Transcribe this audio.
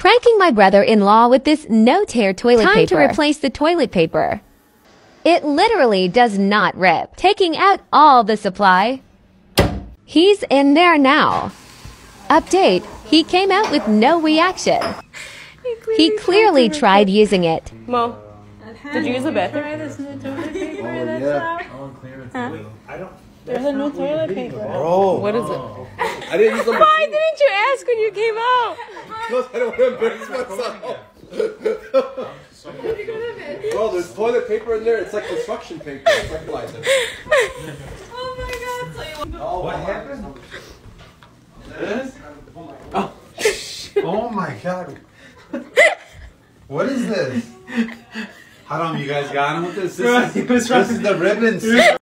Pranking my brother-in-law with this no-tear toilet paper. Time to replace the toilet paper. It literally does not rip. Taking out all the supply. He's in there now. Update, he came out with no reaction. He clearly tried using it. Mo, did you use the bathroom? Try this new toilet paper There's a new toilet paper. Bro. What is it? Why didn't you ask when you came out? Because I don't want to embarrass myself. Bro, there's toilet paper in there. It's like construction paper. It's like Eliza. Oh my god. Oh, what happened? This? Oh. Oh my god. What is this? How long you guys got on with this? This is the ribbons.